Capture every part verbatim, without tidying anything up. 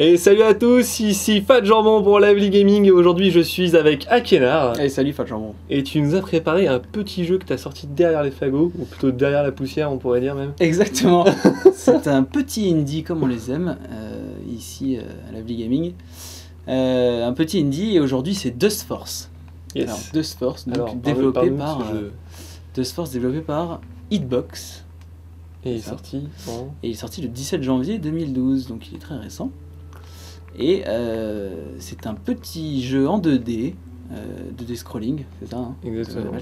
Et salut à tous, ici Fat Jambon pour Lively Gaming et aujourd'hui je suis avec Akenar. Et salut Fat Jambon. Et tu nous as préparé un petit jeu que t'as sorti derrière les fagots, ou plutôt derrière la poussière on pourrait dire même. Exactement. C'est un petit indie comme on les aime, euh, ici euh, à Lively Gaming. Euh, un petit indie et aujourd'hui c'est Dustforce. Yes. Alors Dustforce, donc Alors, développé par... Euh, Dustforce développé par Hitbox. Et il, est sorti, bon. et il est sorti le dix-sept janvier deux mille douze, donc il est très récent. Et euh, c'est un petit jeu en deux D, euh, deux D scrolling, c'est ça hein, exactement.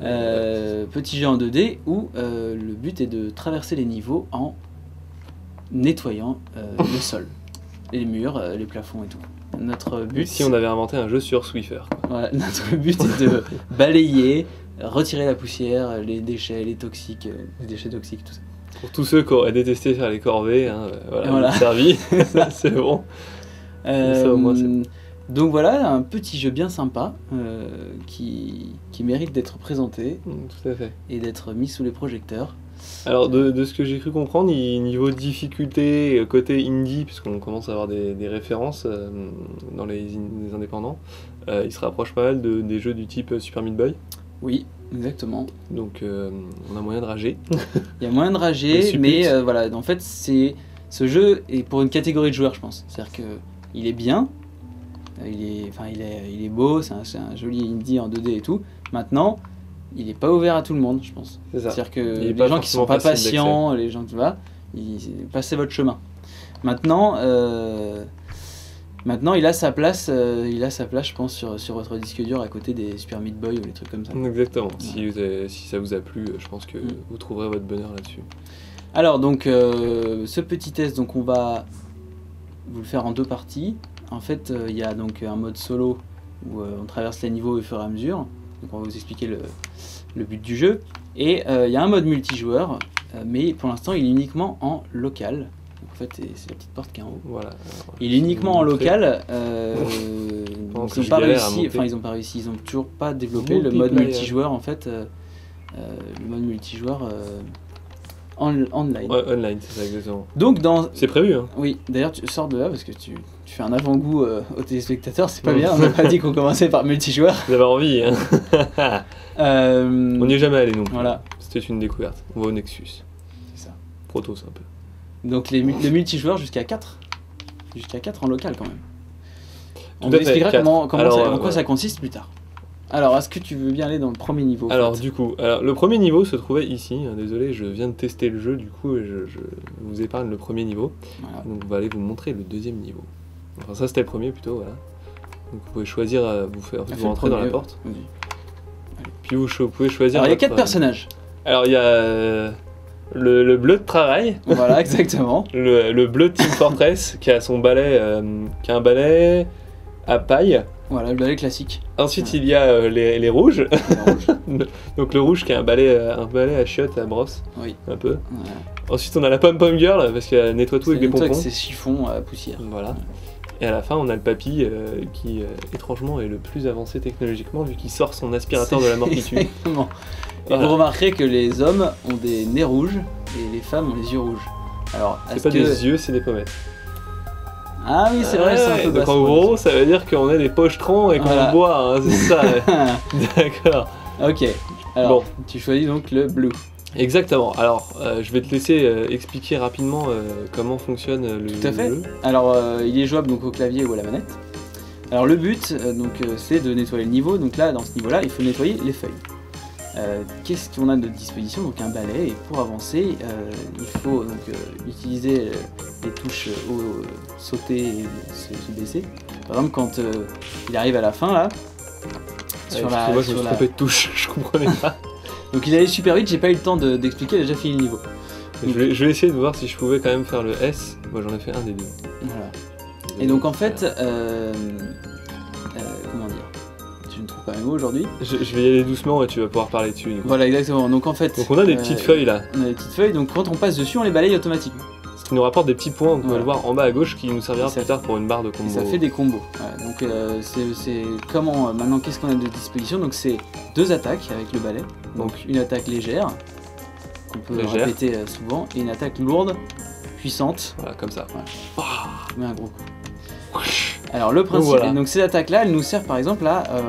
Euh, petit jeu en deux D où euh, le but est de traverser les niveaux en nettoyant euh, le sol, les murs, euh, les plafonds et tout. Notre but... Si on avait inventé un jeu sur Swiffer. Voilà, notre but est de balayer, retirer la poussière, les déchets, les toxiques, euh, les déchets toxiques, tout ça. Pour tous ceux qui auraient détesté faire les corvées, hein, voilà, voilà. servi, c'est bon. Euh, ça, au moins, bon. Donc voilà, un petit jeu bien sympa euh, qui, qui mérite d'être présenté. Tout à fait. Et d'être mis sous les projecteurs. Alors de, de ce que j'ai cru comprendre, niveau difficulté, côté indie, puisqu'on commence à avoir des, des références euh, dans les, in, les indépendants, euh, il se rapproche pas mal de, des jeux du type Super Meat Boy. Oui, exactement. Donc euh, on a moyen de rager. Il y a moyen de rager, mais euh, voilà, en fait, c'est ce jeu est pour une catégorie de joueurs, je pense. C'est-à-dire que il est bien, il est, enfin, il est, il est beau, c'est un, un joli indie en deux D et tout. Maintenant, il n'est pas ouvert à tout le monde, je pense. C'est-à-dire que les gens qui sont pas patients, les gens qui voilà, passez votre chemin. Maintenant, euh, maintenant, il a sa place, euh, il a sa place, je pense, sur, sur votre disque dur à côté des Super Meat Boy ou des trucs comme ça. Exactement. Ouais. Si, vous avez, si ça vous a plu, je pense que mm. vous trouverez votre bonheur là-dessus. Alors donc, euh, ce petit test, donc on va vous le faire en deux parties. En fait, il euh, y a donc un mode solo où euh, on traverse les niveaux au fur et à mesure. Donc on va vous expliquer le, le but du jeu. Et il euh, y a un mode multijoueur, euh, mais pour l'instant il est uniquement en local. En fait, c'est la petite porte qui est en haut. Voilà, il est uniquement en local. Euh, ils n'ont pas réussi. Enfin, ils n'ont pas réussi. Ils n'ont toujours pas développé le mode multijoueur. En fait, euh, euh, le mode multijoueur euh, en, online. Ouais, online, c'est ça exactement. Donc dans. C'est prévu. Hein. Oui. D'ailleurs, tu sors de là parce que tu, tu fais un avant-goût euh, aux téléspectateurs. C'est pas bien. On n'a pas dit qu'on commençait par multijoueur. Vous avez envie. Hein. euh... On n'y est jamais allé non plus. Voilà. C'était une découverte. On va au Nexus. C'est ça. Protos un peu. Donc les, le multijoueur jusqu'à quatre. Jusqu'à quatre en local quand même. On vous expliquera comment, comment alors, ça, en quoi ouais. ça consiste plus tard. Alors est-ce que tu veux bien aller dans le premier niveau? Alors fait. du coup, alors, le premier niveau se trouvait ici. Désolé, je viens de tester le jeu, du coup je, je vous épargne le premier niveau. Voilà. Donc on va aller vous montrer le deuxième niveau. Enfin ça c'était le premier plutôt, voilà. Donc vous pouvez choisir, vous, faire, vous rentrez dans la porte. Oui. Puis vous, vous pouvez choisir... Alors il y a quatre personnages. Alors il y a... Le, le bleu de travail. Voilà, exactement. le, le bleu de Team Fortress qui a son balai, euh, qui a un balai à paille. Voilà, le balai classique. Ensuite, ouais. il y a euh, les, les rouges. Les rouges. Donc le rouge qui a un balai, un balai à chiottes, à brosse. Oui. Un peu. Ouais. Ensuite, on a la pom-pom girl parce qu'elle nettoie tout avec les pompons. Avec ses chiffons à poussière. Voilà. Ouais. Et à la fin, on a le papy euh, qui, euh, étrangement, est le plus avancé technologiquement vu qu'il sort son aspirateur de la mortitude. Exactement. Voilà. Et vous remarquerez que les hommes ont des nez rouges et les femmes ont les yeux rouges. Alors, c'est pas que... des yeux, c'est des pommettes. Ah oui, c'est vrai, ah, c'est un peu donc en gros, ça veut dire qu'on a des pochetrons et qu'on voilà. boit, hein, c'est ça. D'accord. Ok, alors bon. tu choisis donc le blue. Exactement. Alors, euh, je vais te laisser euh, expliquer rapidement euh, comment fonctionne euh, le jeu. Tout à fait. Alors, euh, il est jouable donc au clavier ou à la manette. Alors, le but, euh, donc, euh, c'est de nettoyer le niveau. Donc là, dans ce niveau-là, il faut nettoyer les feuilles. Euh, Qu'est-ce qu'on a de disposition? Donc un balai, et pour avancer, euh, il faut donc, euh, utiliser euh, les touches au euh, sauter et se, se baisser. Par exemple, quand euh, il arrive à la fin, là, ouais, sur la... Moi, je me suis trompé de touche, je comprenais pas. Donc il allait super vite, j'ai pas eu le temps d'expliquer, de, j'ai déjà fini le niveau. Donc, je, vais, je vais essayer de voir si je pouvais quand même faire le S, moi j'en ai fait un des deux. Voilà. Et donc en fait, euh, euh, comment dire? Je ne trouve pas mes mots aujourd'hui. Je, je vais y aller doucement et tu vas pouvoir parler dessus. Du coup. Voilà, exactement. Donc en fait. Donc on a des euh, petites feuilles là. On a des petites feuilles, donc quand on passe dessus, on les balaye automatiquement. Ce qui nous rapporte des petits points, on peut voilà. le voir en bas à gauche, qui nous servira plus fait... tard pour une barre de combo. Et ça fait des combos. Voilà, donc euh, c'est comment euh, maintenant qu'est-ce qu'on a de disposition? Donc c'est deux attaques avec le balai. Donc, donc une attaque légère, qu'on peut légère. répéter euh, souvent, et une attaque lourde. puissante. Voilà, comme ça. Voilà. Oh, mais un gros coup. Alors le principe, donc, voilà. donc ces attaques-là, elles nous servent par exemple à euh,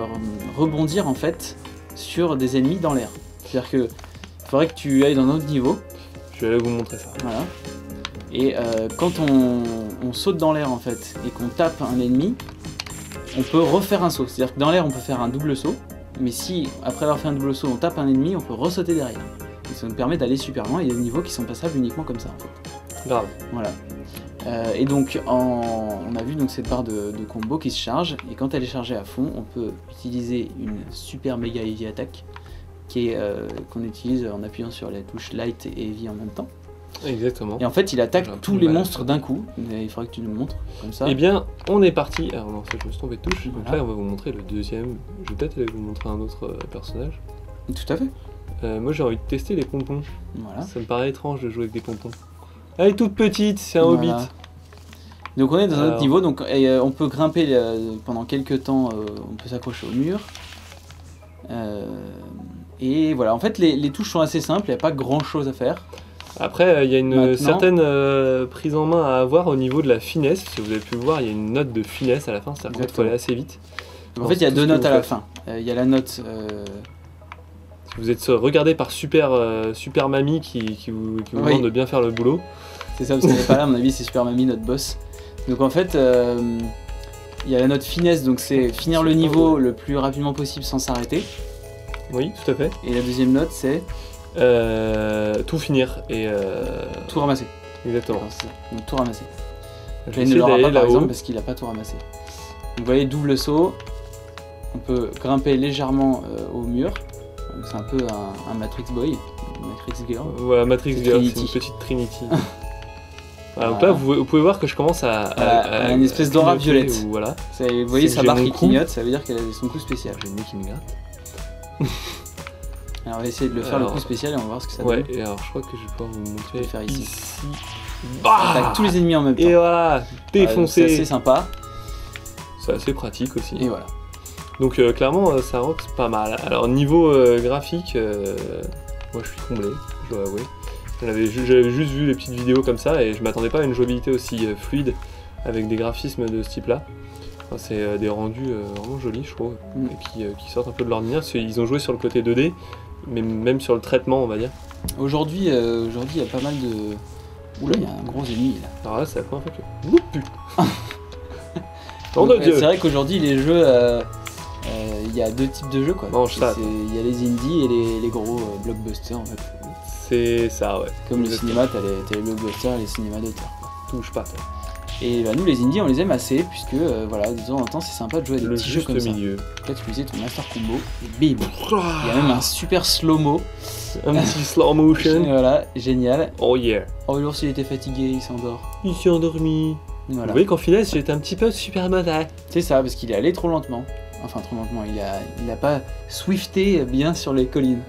rebondir en fait sur des ennemis dans l'air. C'est-à-dire que faudrait que tu ailles dans un autre niveau. Je vais vous montrer ça. Voilà. Et euh, quand on, on saute dans l'air en fait et qu'on tape un ennemi, on peut refaire un saut. C'est-à-dire que dans l'air, on peut faire un double saut. Mais si, après avoir fait un double saut, on tape un ennemi, on peut ressauter derrière. Et ça nous permet d'aller super loin. Il y a des niveaux qui sont passables uniquement comme ça, en fait. Grave. Voilà. Euh, et donc, en... on a vu donc, cette barre de, de combo qui se charge. Et quand elle est chargée à fond, on peut utiliser une super méga heavy attack qui est euh, qu'on utilise en appuyant sur la touche light et heavy en même temps. Exactement. Et en fait, il attaque tous les monstres d'un coup. Il faudra que tu nous montres comme ça. Eh bien, on est parti. Alors non, ça, je me suis tombé de touche. Voilà. Donc là, on va vous montrer le deuxième. Je vais peut-être aller vous montrer un autre personnage. Tout à fait. Euh, moi, j'ai envie de tester les pompons. Voilà. Ça me paraît étrange de jouer avec des pompons. Elle est toute petite, c'est un voilà. hobbit. Donc on est dans Alors... un autre niveau. Donc et, euh, on peut grimper euh, pendant quelques temps. Euh, on peut s'accrocher au mur. Euh, et voilà. En fait, les, les touches sont assez simples. Il n'y a pas grand-chose à faire. Après, il y a une Maintenant. certaine euh, prise en main à avoir au niveau de la finesse. Si vous avez pu le voir, il y a une note de finesse à la fin, c'est-à-dire qu'il faut aller assez vite. En fait, il y a deux notes à la fin. Euh, il y a la note... Euh... Si vous êtes regardé par Super, euh, Super Mamie qui, qui vous, qui vous oui. demande de bien faire le boulot. C'est ça, parce qu'elle n'est pas là, à mon avis, c'est Super Mamie, notre boss. Donc en fait, euh, il y a la note finesse, donc c'est finir le niveau le plus rapidement possible sans s'arrêter. Oui, tout à fait. Et la deuxième note, c'est... Euh, tout finir et euh... tout ramasser. Exactement. Donc tout ramasser. Je il ne l'aura pas par exemple parce qu'il n'a pas tout ramassé. Donc, vous voyez, double saut. On peut grimper légèrement euh, au mur. C'est un peu un, un Matrix Boy, Matrix Girl. Voilà, Matrix Girl, c'est une petite Trinity. Voilà, voilà. Donc là, vous, vous pouvez voir que je commence à, à, à, à, à une espèce d'aura violette. Ou, voilà. Ça, vous voyez sa barre qui clignote, ça veut dire qu'elle a son coup spécial. J'ai le nez qui me gratte. Alors on va essayer de le faire alors, le coup spécial et on va voir ce que ça ouais, donne. Ouais, et alors je crois que je vais pouvoir vous montrer. Le faire ici. ici. Bah attaque tous les ennemis en même temps. Et voilà, défoncé. Ouais, c'est assez sympa. C'est assez pratique aussi. Et voilà. Donc euh, clairement, euh, ça rock pas mal. Alors niveau euh, graphique, euh, moi je suis comblé, je dois avouer. J'avais juste vu les petites vidéos comme ça et je m'attendais pas à une jouabilité aussi euh, fluide avec des graphismes de ce type-là. C'est des rendus vraiment jolis, je trouve, mm. et qui, qui sortent un peu de l'ordinaire. Ils ont joué sur le côté deux D, mais même sur le traitement, on va dire. Aujourd'hui, euh, aujourd'hui, il y a pas mal de... Oula, il y a un gros ennemi, là. Alors là, c'est la première fois que... Ouh, putain. C'est vrai qu'aujourd'hui, les jeux... Il euh, euh, y a deux types de jeux, quoi. Il y a les indies et les, les gros euh, blockbusters, en fait. C'est ça, ouais. Comme le cinéma, t'as les, les blockbusters et les cinémas d'auteur. Touche pas, toi. Et bah, nous les indies on les aime assez puisque euh, voilà, de temps en temps c'est sympa de jouer à des le petits jeux comme milieu. ça. Là tu faisais ton master combo et bim. Il y a même un super slow-mo. Un petit slow motion. Voilà, génial. Oh yeah. Oh l'ours il était fatigué, il s'endort. Il s'est endormi. Voilà. Vous voyez qu'en finesse j'étais un petit peu super malade. C'est ça, parce qu'il est allé trop lentement. Enfin trop lentement, il a, il a pas swifté bien sur les collines.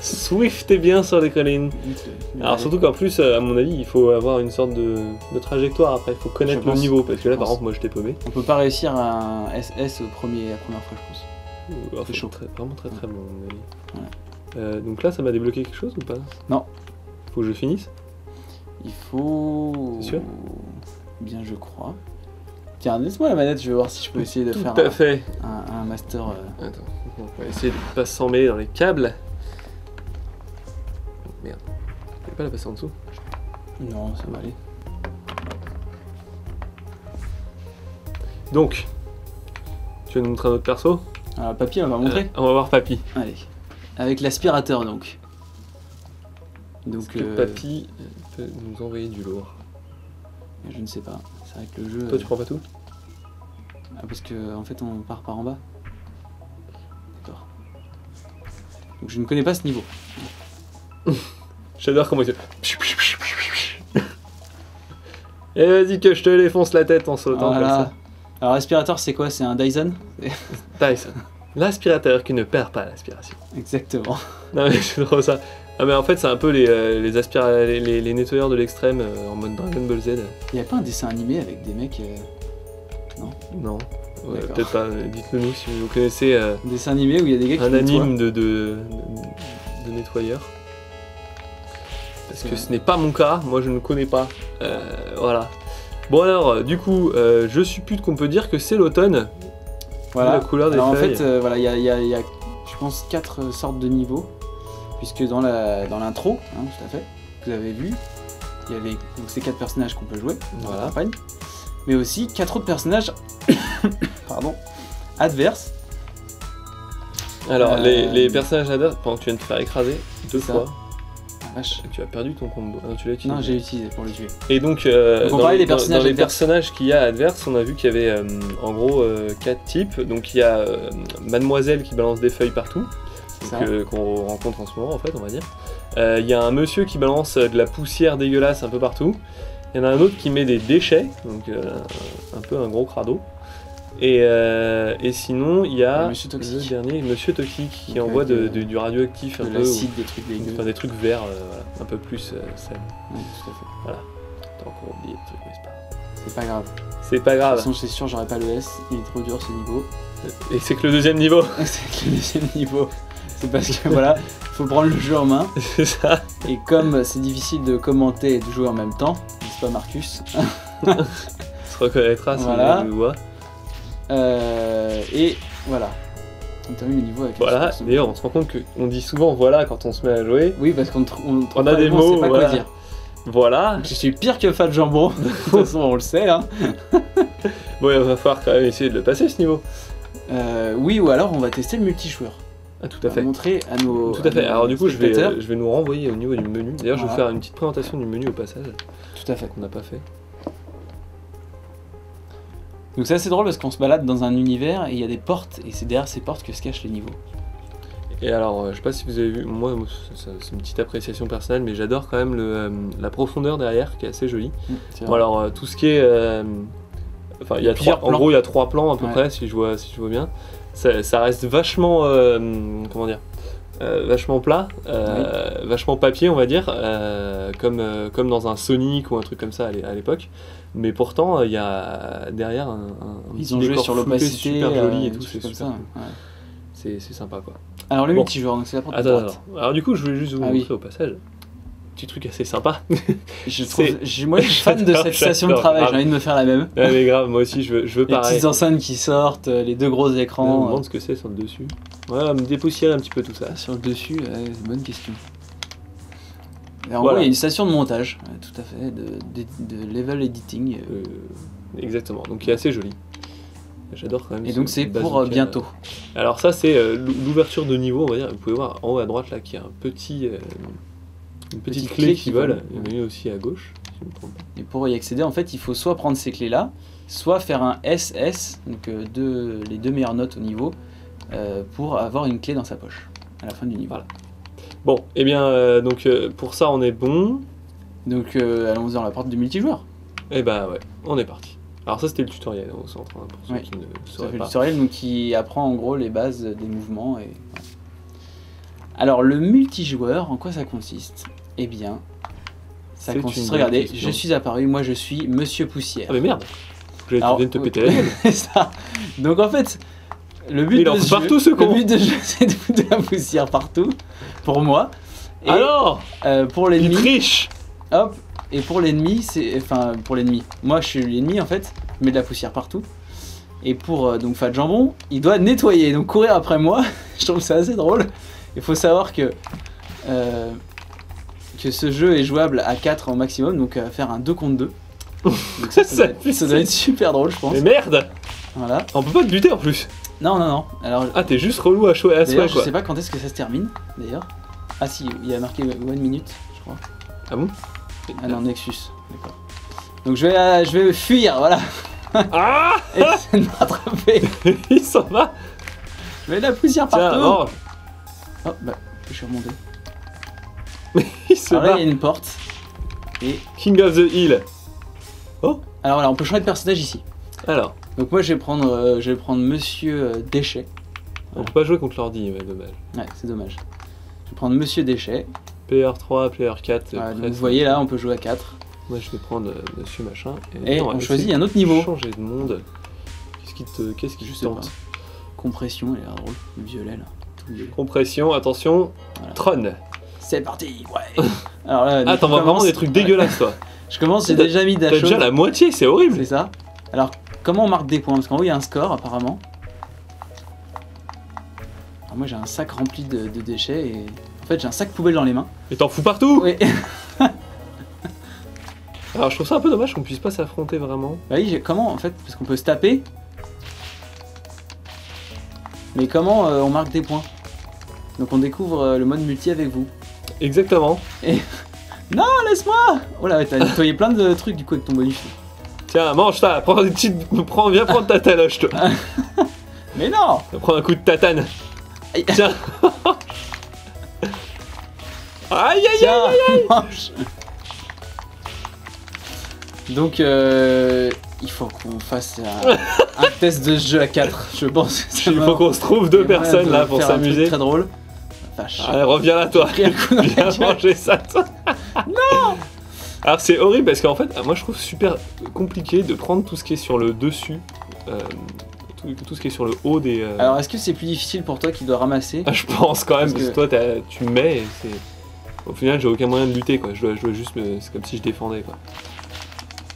Swifté bien sur les collines. Alors surtout qu'en plus, à mon avis, il faut avoir une sorte de, de trajectoire après, il faut connaître je le pense, niveau, parce que là par exemple moi j'étais paumé. On peut pas réussir un S S au premier, la première fois je pense. Oh, c'est chaud. Très, vraiment très très ouais. bon à mon avis. Voilà. Euh, donc là ça m'a débloqué quelque chose ou pas? Non. Faut que je finisse? Il faut... C'est sûr? Bien je crois. Tiens, laisse-moi la manette, je vais voir si je peux essayer de Tout faire à un, fait. Un, un master... Euh... Attends, on va essayer de ne pas s'emmêler dans les câbles. Merde, je vais pas la passer en dessous. Non, ça va aller. Donc, tu veux nous montrer un autre perso? Alors, Papy, on va montrer euh, On va voir Papy. Allez, avec l'aspirateur donc. Donc euh... Papy peut nous envoyer du lourd. Je ne sais pas. C'est vrai que le jeu... Toi, tu prends pas tout? Ah, parce que en fait, on part par en bas. D'accord. Donc, je ne connais pas ce niveau. J'adore comment il se... Et vas-y que je te défonce la tête en sautant voilà. comme ça. Alors, l'aspirateur, c'est quoi? C'est un Dyson? Dyson. L'aspirateur qui ne perd pas l'aspiration. Exactement. Non, mais c'est trop ça. Ah mais en fait c'est un peu les, euh, les, aspira les, les, les nettoyeurs de l'extrême euh, en mode Dragon Ball Z. Il y a pas un dessin animé avec des mecs euh... Non. Non. Ouais, peut-être pas. Dites-le nous si vous connaissez. Euh, un dessin animé où il y a des gars qui nettoient. Un anime de, de, de, de nettoyeur. parce que ce n'est pas mon cas, moi je ne connais pas. Euh, voilà. Bon alors, du coup, euh, je suppute qu'on peut dire que c'est l'automne. Voilà. La couleur des alors, feuilles. En fait, euh, voilà, il y, y, y a, je pense, quatre sortes de niveaux, puisque dans la dans l'intro, hein, tout à fait, vous avez vu, il y avait donc ces quatre personnages qu'on peut jouer dans voilà. la campagne, mais aussi quatre autres personnages, pardon, adverses. Alors euh... les, les personnages adverses, pendant que tu viens de te faire écraser deux fois. Ah, tu as perdu ton combo. Non, tu l'as utilisé. Non, j'ai utilisé pour le tuer. Et donc, euh, donc dans, les, dans, dans les personnages qu'il y a adverses, on a vu qu'il y avait euh, en gros euh, quatre types. Donc il y a euh, Mademoiselle qui balance des feuilles partout, euh, qu'on rencontre en ce moment en fait, on va dire. Il euh, y a un monsieur qui balance de la poussière dégueulasse un peu partout. Il y en a un autre qui met des déchets, donc euh, un peu un gros crado. Et, euh, et sinon, il y a Monsieur Toxique. le dernier, Monsieur Toxique, qui donc envoie de, de, du radioactif, de un peu, l'acide, des trucs dégueux, enfin, des trucs verts, euh, voilà, un peu plus euh, sale. Oui, tout à fait. Voilà. T'as encore oublié le truc, mais c'est pas grave. C'est pas grave. De toute façon, c'est sûr, j'aurais pas le S, il est trop dur ce niveau. Et c'est que le deuxième niveau. C'est que le deuxième niveau. C'est parce que voilà, faut prendre le jeu en main. C'est ça. Et comme c'est difficile de commenter et de jouer en même temps, n'est-ce pas Marcus? Tu se reconnaîtras si voilà. on le voit. Euh, et voilà, on termine le niveau avec. Voilà, d'ailleurs on se rend compte qu'on dit souvent voilà quand on se met à jouer. Oui, parce qu'on on, on on a des mots, on sait pas voilà. quoi dire. Voilà. Je suis pire que Fat Jambon, de toute façon on le sait. Hein. Bon, il va falloir quand même essayer de le passer ce niveau. Euh, oui, ou alors on va tester le multijoueur. Ah, tout à fait. On va montrer à nos. Tout à, à fait. Nos alors, du coup, je vais, je vais nous renvoyer au niveau du menu. D'ailleurs, voilà. je vais vous faire une petite présentation du menu au passage. Tout à fait. Qu'on n'a pas fait. Donc c'est assez drôle parce qu'on se balade dans un univers et il y a des portes et c'est derrière ces portes que se cachent les niveaux. Et alors, je sais pas si vous avez vu, moi c'est une petite appréciation personnelle, mais j'adore quand même le, la profondeur derrière qui est assez jolie. Mmh, bon alors tout ce qui est, euh, enfin il y a trois, en gros il y a trois plans à peu ouais. près si je vois si je vois bien. Ça, ça reste vachement, euh, comment dire, euh, vachement plat, euh, oui. vachement papier on va dire, euh, comme euh, comme dans un Sonic ou un truc comme ça à l'époque. Mais pourtant, il y a derrière un, un Ils petit ont décor joué sur l'opacité, super joli euh, et tout, c'est super cool. ouais. C'est sympa quoi. Alors le bon. multijoueur, c'est la porte attends, de droite. Attends. Alors du coup, je voulais juste vous ah, montrer oui. au passage un petit truc assez sympa. Je trouve, moi je suis fan de cette station de travail, j'ai envie de me faire la même. Ouais, mais grave, moi aussi je veux, je veux pareil. Les petites enceintes qui sortent, les deux gros écrans. On me demande ce que c'est sur le dessus. Voilà, me dépoussiérer un petit peu tout ça. Sur le dessus, euh, bonne question. Alors, voilà. En gros, il y a une station de montage, tout à fait, de, de, de level editing. Euh, exactement, donc qui est assez joli. J'adore quand même. Et donc c'est pour euh, bientôt. A... Alors ça c'est euh, l'ouverture de niveau, on va dire. Vous pouvez voir en haut à droite là qu'il y a un petit, euh, une petite, petite clé, clé qui vole. Il y en a une aussi à gauche. Si je me trompe. Et pour y accéder, en fait, il faut soit prendre ces clés là, soit faire un S S, donc euh, deux, les deux meilleures notes au niveau, euh, pour avoir une clé dans sa poche à la fin du niveau. Voilà. Bon, et eh bien, euh, donc euh, pour ça, on est bon. Donc, euh, allons-y dans la porte du multijoueur. Et eh bah ben, ouais, on est parti. Alors ça, c'était le tutoriel au centre, hein, pour ceux ouais. qui ne sauraient pas. Le tutoriel donc, qui apprend en gros les bases des mouvements. Et... Ouais. Alors, le multijoueur, en quoi ça consiste? Eh bien, ça consiste, regardez, je suis apparu, moi je suis Monsieur Poussière. Ah mais merde, je viens de te péter la gueule. Ça. Donc en fait... Le but, de ce partout, jeu, ce le but de jeu, c'est de foutre de la poussière partout, pour moi. Et alors, euh, pour l'ennemi, il triche. Hop, et pour l'ennemi, c'est, enfin, pour l'ennemi. Moi, je suis l'ennemi en fait. Je mets de la poussière partout. Et pour euh, donc Fat Jambon, il doit nettoyer, donc courir après moi. Je trouve ça assez drôle. Il faut savoir que euh, que ce jeu est jouable à quatre au maximum, donc euh, faire un deux contre deux. Donc ça, ça, doit, ça doit être super drôle, je pense. Mais merde. Voilà. On peut pas te buter en plus. Non, non, non. Alors, ah, t'es juste relou à choix, à soi, quoi. Je sais pas quand est-ce que ça se termine, d'ailleurs. Ah si, il y a marqué one minute, je crois. Ah bon? Ah non, Nexus. D'accord. Donc je vais, euh, je vais fuir, voilà. Ah. Et essayer de m'attraper. Il s'en va. Mais la poussière tiens, partout. Mange. Oh, bah, je suis remonté. Il se alors bat. Là, il y a une porte. Et... King of the Hill. Oh. Alors là, on peut changer de personnage ici. Alors. Donc moi je vais prendre, euh, je vais prendre Monsieur euh, Déchet. Voilà. On peut pas jouer contre l'ordi, mais dommage. Ouais, c'est dommage. Je vais prendre Monsieur Déchet. Player trois, Player quatre. Voilà, donc vous voyez là, on peut jouer à quatre. Moi je vais prendre euh, Monsieur Machin. Et, et non, on choisit un autre niveau. Changer de monde. Qu'est-ce qui te, qu'est-ce qui te tente ? Compression, elle a l'air drôle, le violet là. Tout violet. Compression, attention, voilà. Tron. c'est parti, ouais. Alors là, ah, t'en vas vraiment des trucs dégueulasses, toi. Je commence, j'ai déjà mis de la chose. T'as déjà la moitié, c'est horrible. C'est ça. Alors, comment on marque des points? Parce qu'en haut, il y a un score, apparemment. Alors, moi, j'ai un sac rempli de, de déchets et... En fait, j'ai un sac poubelle dans les mains. Et t'en fous partout? Oui. Alors, je trouve ça un peu dommage qu'on puisse pas s'affronter vraiment. Bah oui, comment, en fait? Parce qu'on peut se taper. Mais comment euh, on marque des points? Donc on découvre euh, le mode multi avec vous. Exactement. Et... Non, laisse-moi! Oh là, t'as nettoyé plein de trucs du coup avec ton bonus. Tiens, mange ça, prends des petites... prends, viens prendre ta taloche, toi. Mais non! Prends un coup de tatane. Aïe. Tiens. Aïe aïe Tiens, aïe aïe, aïe. Mange. Donc euh... il faut qu'on fasse euh, un test de jeu à quatre, je pense. Que il faut qu'on se trouve deux personnes là pour s'amuser. C'est très drôle. Vache. Allez, reviens là, toi. Viens manger ça, toi. Non. Alors, c'est horrible parce qu'en fait, moi je trouve super compliqué de prendre tout ce qui est sur le dessus, euh, tout, tout ce qui est sur le haut des. Euh... Alors, est-ce que c'est plus difficile pour toi qui dois ramasser? Je pense quand même, parce que, parce que toi tu mets et c'est. Au final, j'ai aucun moyen de lutter, quoi. Je dois, je dois juste. Me... C'est comme si je défendais, quoi.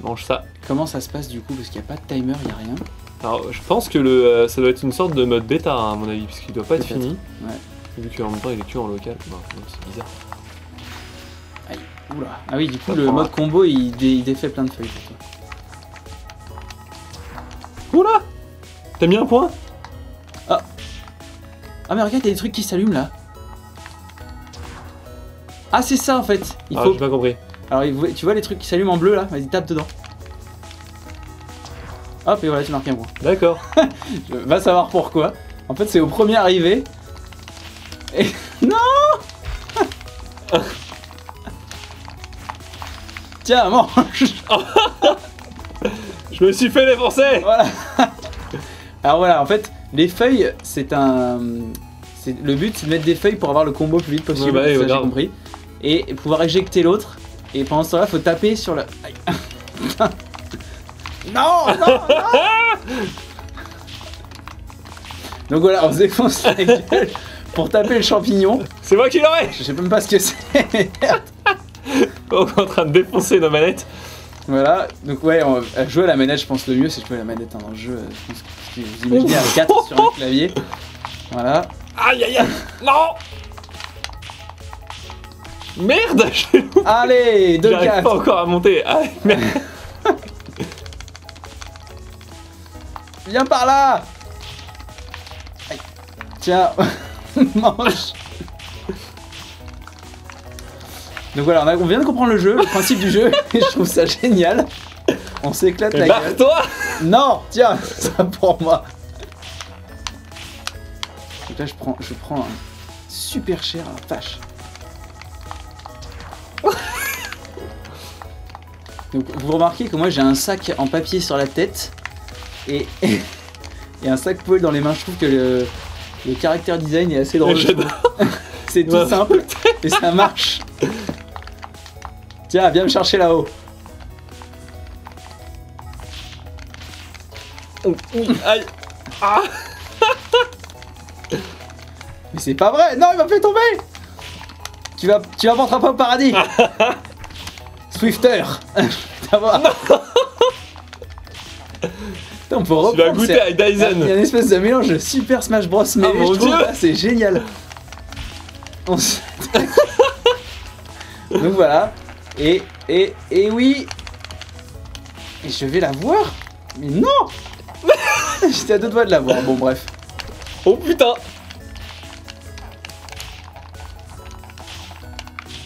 Mange ça. Comment ça se passe du coup? Parce qu'il n'y a pas de timer, il n'y a rien. Alors je pense que le, euh, ça doit être une sorte de mode bêta hein, à mon avis, puisqu'il doit pas être fini. Ouais. Vu qu'en même temps il est tué en local, bon, c'est bizarre. Aïe. Oula. Ah oui, du coup ça le mode là. Combo il, dé, il défait plein de feuilles. Oula. T'as mis un point? Ah. Ah mais regarde, il y a des trucs qui s'allument là. Ah c'est ça en fait. Il ah, faut... j'ai pas compris. Alors tu vois les trucs qui s'allument en bleu là, vas-y tape dedans. Hop et voilà tu marques un point. D'accord. Va savoir pourquoi. En fait c'est au premier arrivé. Et... Non. Tiens mange. Je me suis fait les forcer. Voilà. Alors voilà en fait les feuilles c'est un... Le but c'est de mettre des feuilles pour avoir le combo le plus vite possible, ouais, bah, ça j'ai compris. Et pouvoir éjecter l'autre. Et pendant ce temps-là, faut taper sur le... Aïe. Non, non, non. Donc voilà, on se défonce la gueule pour taper le champignon. C'est moi qui l'aurais. Je sais même pas ce que c'est. On est en train de défoncer nos manettes. Voilà, donc ouais, on... jouer à la manette, je pense le mieux, c'est jouer à la manette hein, dans le jeu. Je pense que vous imaginez à quatre sur le clavier. Voilà. Aïe, aïe, aïe. Non. Merde! Allez, deux quatre. J'arrive pas encore à monter. Allez, merde. Viens par là. Aïe. Tiens, mange. Donc voilà, on, a, on vient de comprendre le jeu, le principe du jeu, et je trouve ça génial. On s'éclate la gueule. Barre-toi! Non, tiens, ça pour moi. Donc là, je prends, je prends un super cher à la tâche. Donc, vous remarquez que moi j'ai un sac en papier sur la tête et, et, et un sac poubelle dans les mains. Je trouve que le, le caractère design est assez drôle. C'est tout simple et ça marche. Tiens, viens me chercher là-haut. Aïe. Ah. Mais c'est pas vrai. Non, il m'a fait tomber. Tu vas, tu vas rentrer pas au paradis. Swifter. Putain, on peut reprendre. Tu vas goûter avec Dyson. Il y a une espèce de mélange de Super Smash Bros. Mais ah, mon Dieu, c'est génial. On s... Donc voilà. Et, et, et oui. Et je vais la voir. Mais non. J'étais à deux doigts de la voir. Bon, bref. Oh putain.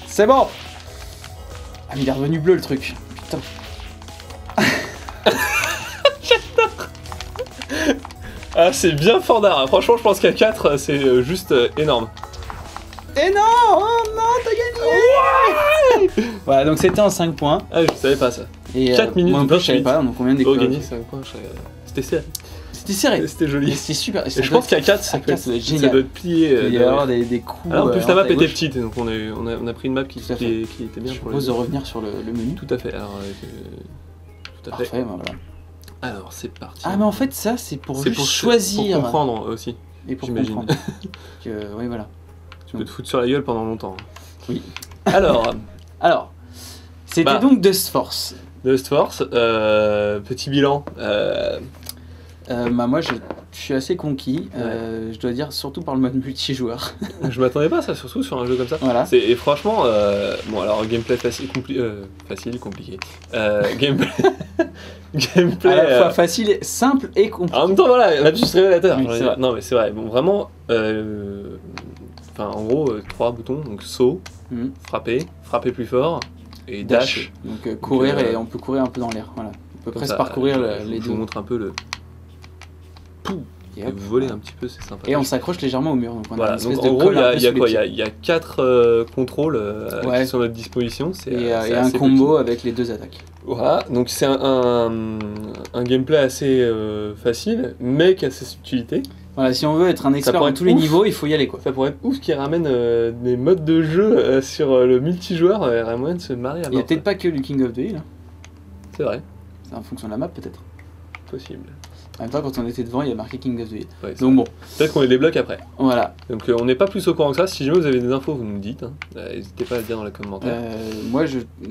C'est bon. Ah mais il est revenu bleu le truc, putain. J'adore. Ah c'est bien fort d'art, franchement je pense qu'à quatre c'est juste énorme. Et non. Oh non, t'as gagné, ouais. Voilà donc c'était en cinq points. Ah je savais pas ça. Et quatre euh, minutes, moi, plus, je savais pas, donc on vient de gagner cinq points, c'était serré. C'était serré. C'était joli. C'était super. Et je pense qu'à quatre, ça peut être plié. Il y avoir des, des coups. Alors, en plus, euh, la map était petite, donc on a, eu, on, a, on a pris une map qui, qui, qui était bien. Je propose les... de revenir sur le, le menu. Tout à fait. Alors, euh, tout à Parfait, fait. Ben voilà. Alors, c'est parti. Ah, mais en fait, ça, c'est pour juste pour choisir. Pour comprendre aussi. Et pour comprendre. euh, oui, voilà. Tu donc. Peux te foutre sur la gueule pendant longtemps. Oui. Alors, alors c'était bah, donc Dustforce. Dustforce, euh, petit bilan. Euh... Euh, bah moi, je, je suis assez conquis, ouais. euh, je dois dire, surtout par le mode multijoueur. Je m'attendais pas à ça, surtout sur un jeu comme ça. Voilà. Et franchement, euh, bon alors gameplay facile, compli euh, facile compliqué. Euh, gameplay, gameplay à la fois euh... facile, et simple et compliqué. En même temps, voilà, là juste révélateur. Oui, non mais c'est vrai, bon vraiment, euh, en gros, euh, trois boutons, donc saut, mm-hmm. frapper, frapper plus fort et dash. dash. Donc euh, courir donc, euh, et on peut courir un peu dans l'air, voilà. On peut presque ça, parcourir euh, le, les deux. Je vous montre un peu le... Et voler un petit peu, c'est sympa. Et on s'accroche légèrement au mur. Donc on voilà, a donc en gros, il y a quoi Il y a quatre euh, contrôles euh, ouais. qui sont à notre disposition. Et, euh, et un combo petit. avec les deux attaques. Voilà, donc c'est un, un, un gameplay assez euh, facile, mais qui a ses subtilités. Voilà, si on veut être un expert à tous les niveaux, il faut y aller quoi. Ça pourrait être ouf qui ramène euh, des modes de jeu euh, sur euh, le multijoueur. Il y a moyen de se marier à bord. Il n'y a peut-être pas que du King of the Hill. C'est vrai. C'est en fonction de la map peut-être. Possible. En même temps, quand on était devant, il y a marqué King of the Hill. Ouais, donc bon. Peut-être qu'on les débloque après. Voilà. Donc euh, on n'est pas plus au courant que ça. Si jamais vous avez des infos, vous nous dites. N'hésitez hein. pas à le dire dans les commentaires. Euh, moi, je, euh,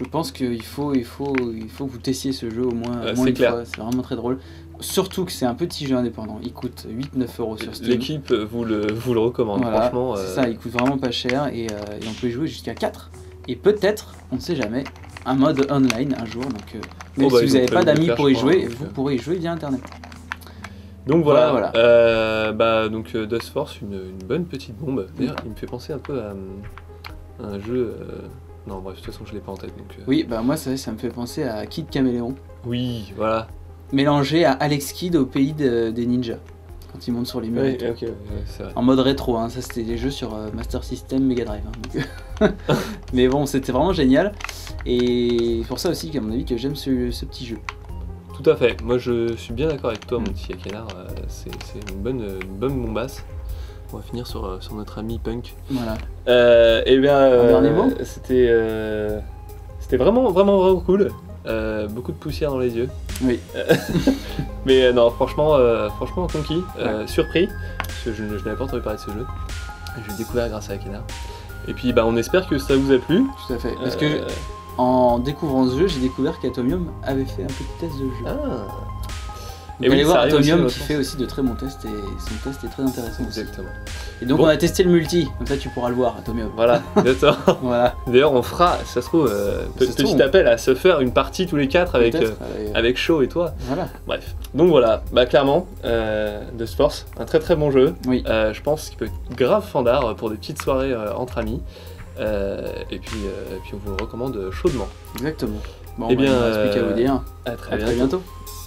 je pense qu'il faut, il faut, il faut que vous testiez ce jeu au moins, euh, au moins une clair. fois. C'est vraiment très drôle. Surtout que c'est un petit jeu indépendant. Il coûte huit neuf euros sur Steam. L'équipe vous le, vous le recommande. Voilà. Franchement. Euh... C'est ça, il coûte vraiment pas cher et, euh, et on peut y jouer jusqu'à quatre. Et peut-être, on ne sait jamais, un mode online un jour, donc euh, même oh bah si vous n'avez pas d'amis pour y jouer, vous pourrez y jouer via internet. Donc voilà, voilà, voilà. Euh, bah, donc uh, Dustforce, une, une bonne petite bombe. D'ailleurs, il me fait penser un peu à, à un jeu. Euh... Non, bref, de toute façon, je l'ai pas en tête. Donc, euh... Oui, bah moi, ça, ça me fait penser à Kid Caméléon. Oui, voilà. Mélangé à Alex Kid au pays de, des ninjas, quand ils montent sur les murs. Oui, okay, ouais, vrai. En mode rétro, hein. Ça c'était des jeux sur euh, Master System, Mega Drive. Hein, donc... Mais bon, c'était vraiment génial. Et c'est pour ça aussi qu'à mon avis que j'aime ce, ce petit jeu. Tout à fait, moi je suis bien d'accord avec toi mmh. mon petit Akenar, euh, c'est une bonne, une bonne bombasse. On va finir sur, sur notre ami Punk. Voilà. Euh, et bien, euh, c'était euh, vraiment, vraiment, vraiment cool. Euh, beaucoup de poussière dans les yeux. Oui. Mais euh, non, franchement, euh, franchement conquis, euh, ouais. surpris, parce que je, je n'avais pas entendu parler de ce jeu. Je l'ai découvert grâce à Akenar. Et puis bah, on espère que ça vous a plu. Tout à fait, parce euh, que... Je... En découvrant ce jeu, j'ai découvert qu'Atomium avait fait un petit test de jeu. Ah. Et vous allez voir Atomium qui fait aussi de très bons tests et son test est très intéressant. Exactement. Aussi. Et donc bon. on a testé le multi, comme ça tu pourras le voir Atomium. Voilà, d'accord. Voilà. D'ailleurs on fera, ça se trouve, euh, ça petit, se trouve, petit on... appel à se faire une partie tous les quatre avec, euh, euh... avec Shaw et toi. Voilà. Bref. Donc voilà, bah clairement, euh, Dustforce, un très très bon jeu. Oui. Euh, je pense qu'il peut être grave fandard pour des petites soirées euh, entre amis. Euh, et, puis, euh, et puis on vous le recommande chaudement. Exactement. Bon, et bah, bien, il ne reste plus qu'à vous dire. À très, à très bientôt. bientôt.